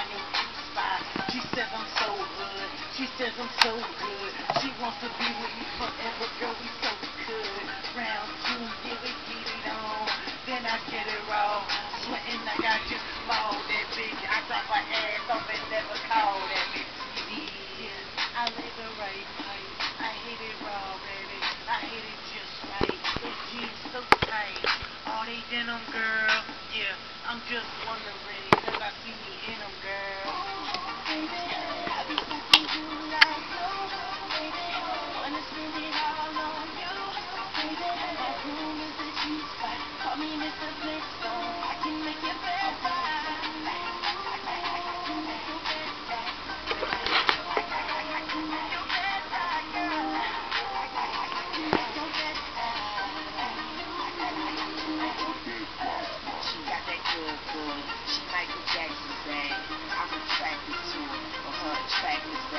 Kanye inspired. She says I'm so good. She says I'm so good. She wants to be with me forever, girl. We so good. Round two, yeah, we get it on. Then I get it wrong. Sweating like I just small that bitch. I drop my ass off and never call that bitch. Yeah, I live it right, baby. I hate it raw, baby. I hate it just right. It jeans so tight. All they denim, girl. Yeah, I'm just wondering. Cause I see me in them, girl. Oh, baby, I be fucking you like you, baby. Wanna spend it all on you, baby. My room is a G spot. Call me Mr. Flintstone. I can make your bed right. I can make your bed right. I can make your bed right, girl. I can make your bed right. I can make your bed right. She got that good boy. She Michael Jackson bag. I'm attracted to her. Her attractive bag.